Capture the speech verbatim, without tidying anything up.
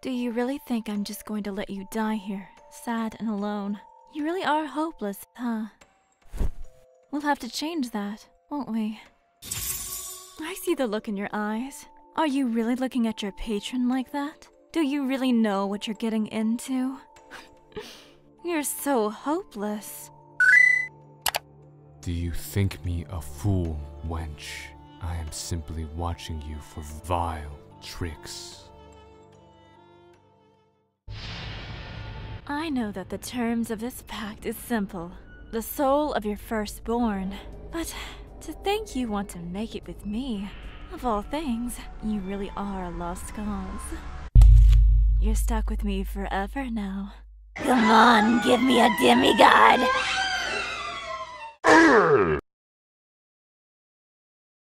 Do you really think I'm just going to let you die here, sad and alone? You really are hopeless, huh? We'll have to change that, won't we? I see the look in your eyes. Are you really looking at your patron like that? Do you really know what you're getting into? You're so hopeless. Do you think me a fool, wench? I am simply watching you for vile tricks. I know that the terms of this pact is simple. The soul of your firstborn. But to think you want to make it with me, of all things, you really are a lost cause. You're stuck with me forever now. Come on, give me a demigod!